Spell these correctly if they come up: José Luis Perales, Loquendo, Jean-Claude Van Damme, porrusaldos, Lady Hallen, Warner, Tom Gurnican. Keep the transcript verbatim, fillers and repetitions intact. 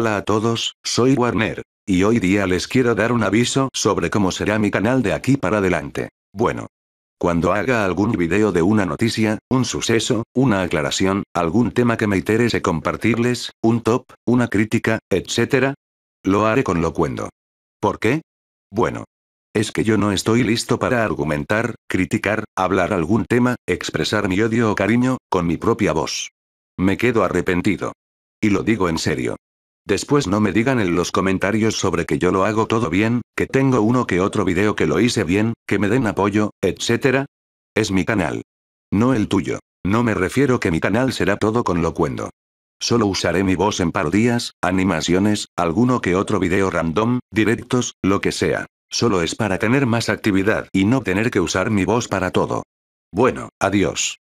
Hola a todos, soy Warner. Y hoy día les quiero dar un aviso sobre cómo será mi canal de aquí para adelante. Bueno. Cuando haga algún video de una noticia, un suceso, una aclaración, algún tema que me interese compartirles, un top, una crítica, etcétera, lo haré con Loquendo. ¿Por qué? Bueno. Es que yo no estoy listo para argumentar, criticar, hablar algún tema, expresar mi odio o cariño, con mi propia voz. Me quedo arrepentido. Y lo digo en serio. Después no me digan en los comentarios sobre que yo lo hago todo bien, que tengo uno que otro video que lo hice bien, que me den apoyo, etcétera. Es mi canal. No el tuyo. No me refiero que mi canal será todo con Loquendo. Solo usaré mi voz en parodías, animaciones, alguno que otro video random, directos, lo que sea. Solo es para tener más actividad y no tener que usar mi voz para todo. Bueno, adiós.